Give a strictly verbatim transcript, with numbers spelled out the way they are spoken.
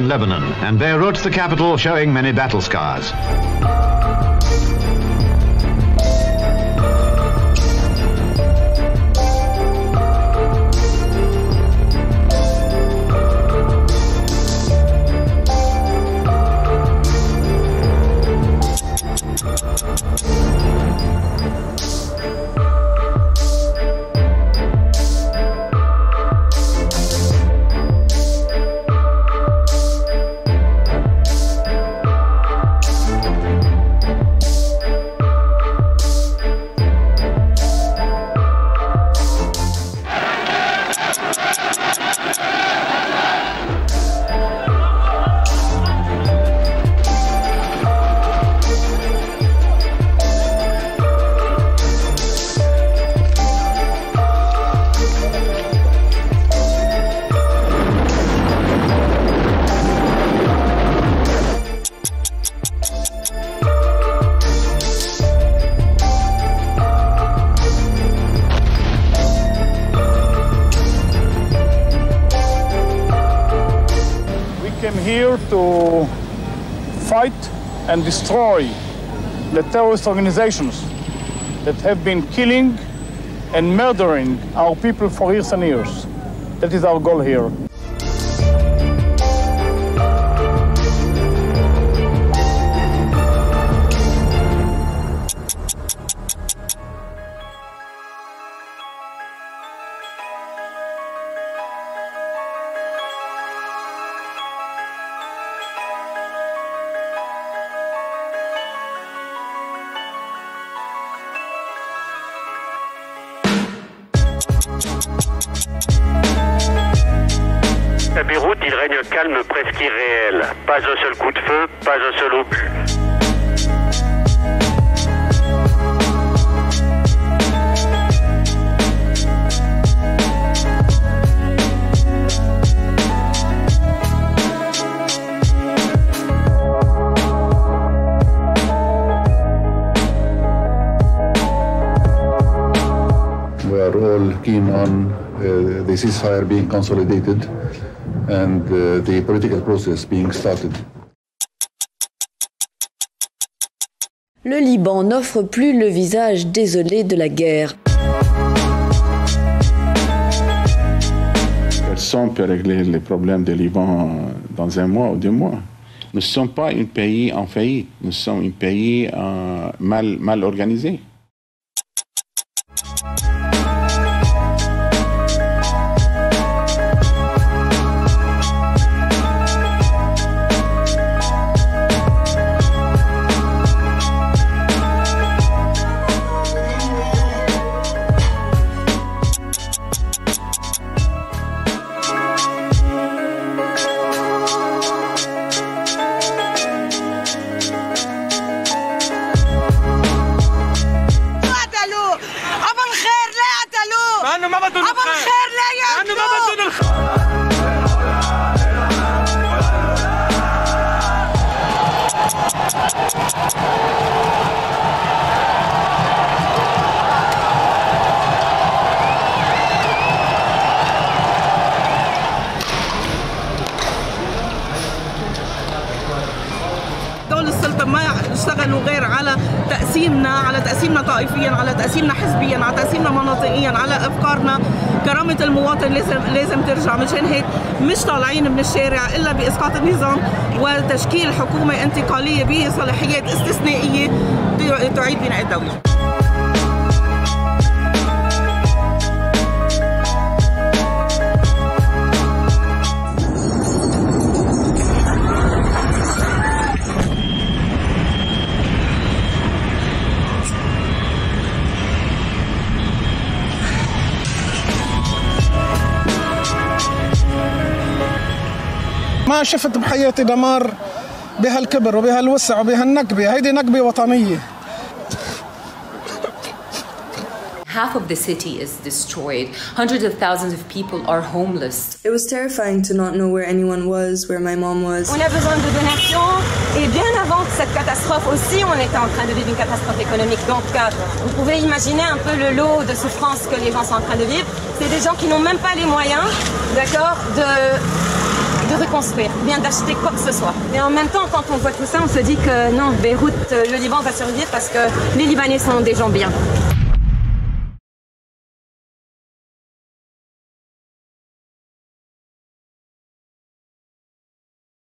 in Lebanon and their route to the capital showing many battle scars. Here to fight and destroy the terrorist organizations that have been killing and murdering our people for years and years. That is our goal here. À Beyrouth, il règne un calme presque irréel. Pas un seul coup de feu, pas un seul obus. We are all keen on uh, the ceasefire being consolidated and uh, the political process being started. Le Liban n'offre plus le visage désolé de la guerre. Personne ne peut régler les problèmes du Liban dans un mois ou deux mois. Nous ne sommes pas un pays en faillite, nous sommes un pays euh, mal, mal organisé. اشتغلوا غير على تقسيمنا على تقسيمنا طائفيا على تقسيمنا حزبيا على تقسيمنا مناطقيا على افكارنا. كرامه المواطن لازم لازم ترجع. مشان هيك مش طالعين من الشارع الا باسقاط النظام وتشكيل حكومه انتقاليه بصلاحيات استثنائيه تعيد بناء الدوله. ما شفت بحياتي دمار بهالكبر وبهالوسع وبهالنكبة. هيدي نكبة وطنية. Half of the city is destroyed. Hundreds of thousands of people are homeless. It was terrifying to not know where anyone was, where my mom was. On a besoin de donations et bien avant cette catastrophe aussi, on était en train de vivre une catastrophe économique. Donc, vous pouvez imaginer un peu le lot de souffrance que les gens sont en train de vivre. C'est des gens qui n'ont même pas les moyens, d'accord, de de reconstruire, bien d'acheter quoi que ce soit. Mais en même temps, quand on voit tout ça, on se dit que non, Beyrouth, le Liban va survivre parce que les Libanais sont des gens bien.